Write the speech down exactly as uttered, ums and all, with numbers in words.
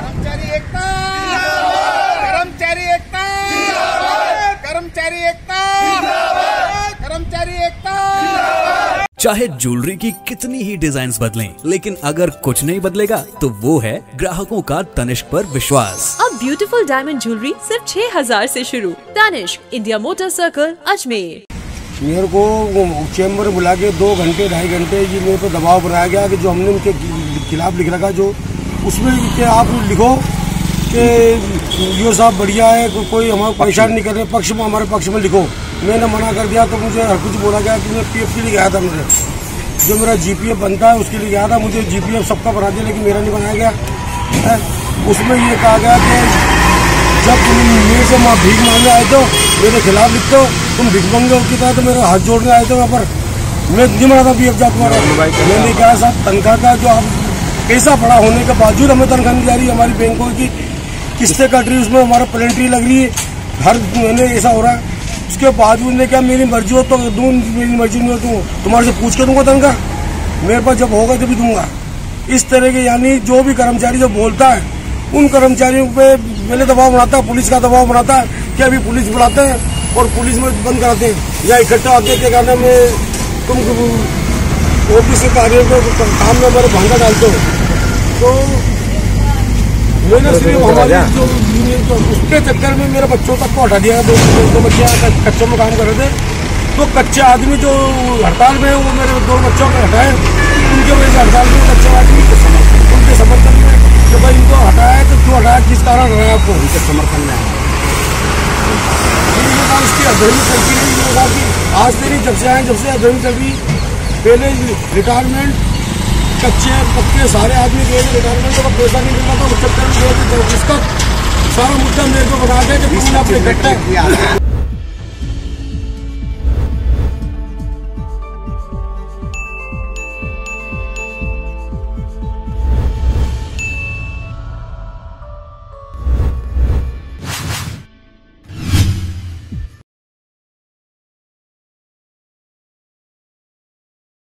कर्मचारी एकता, कर्मचारी एकता, कर्मचारी एकता, कर्मचारी एकता। चाहे ज्वेलरी की कितनी ही डिजाइन्स बदलें, लेकिन अगर कुछ नहीं बदलेगा तो वो है ग्राहकों का तनिष्क पर विश्वास। अब ब्यूटीफुल डायमंड ज्वेलरी सिर्फ छह हजार से शुरू। Tanishq, India motor circle, Ajmer. मेरे को चैम्बर में बुला के दो घंटे ढाई घंटे ये मेरे को दबाव बनाया गया कि जो हमने उनके खिलाफ लिख रखा जो उसमें कि आप लिखो कि ये साहब बढ़िया है, को, कोई हमारा परेशान नहीं कर रहे, पक्ष में हमारे पक्ष में लिखो। मैंने मना कर दिया तो मुझे हर कुछ बोला गया कि मैं पीएफ के लिए गया था, मुझे जो मेरा जीपीएफ बनता है उसके लिए गया था, मुझे जीपीएफ सबका बना दिया लेकिन मेरा नहीं बनाया गया। उसमें ये कहा गया कि जब तुम मेरे से माँ भीख मांगने आए तो मेरे खिलाफ लिखते हो, तुम भीख मांगने उठते हो तो मेरे हाथ जोड़ने आए थे वहाँ पर, मैं नहीं मना था पीएफ जाप मारा। मैंने कहा साहब तनख्वाह का जो आप पैसा पड़ा होने के बावजूद हमें तनख्वाह नहीं जा रही, हमारी बैंकों की किस्तें कट रही, उसमें हमारा पेनल्टी लग रही है, हर महीने ऐसा हो रहा है। उसके बावजूद ने क्या मेरी मर्जी हो तो दूँ, मेरी मर्जी नहीं हो तो तुम्हारे से पूछ के दूंगा तनख्वाह, मेरे पास जब होगा तभी दूंगा। इस तरह के यानी जो भी कर्मचारी जो बोलता है उन कर्मचारियों पे पहले दबाव बनाता है, पुलिस का दबाव बनाता है कि अभी पुलिस बुलाते हैं और पुलिस में बंद कराते हैं या इकट्ठा आते के कहने में तुम ऑफिस के कार्य को काम में मेरे भांगा डालते हो। तो मैंने सिर्फ हमारे जो तो उसके चक्कर में मेरे बच्चों तक को हटा दिया। दो दो बच्चे कच्चों में काम कर रहे थे, तो कच्चे आदमी जो हड़ताल में वो मेरे दो बच्चों को हटाए, उनके वजह से हड़ताल में कच्चे आदमी के समर्थन उनके समर्थन में जब भाई इनको हटाया है तो क्यों हटाया, किस कारण हटाया आपको उनके समर्थन में। उसकी अधर्मी चलती रही, मैंने कहा कि आज से नहीं जब से आए जब से अधर्मी चल रही। पहले रिटायरमेंट कच्चे पक्के सारे आदमी गए रिटायरमेंट का पैसा नहीं मिला था, उस चक्कर में उसका सारा मुद्दा मेरे को बना दिया कि अपने घर तक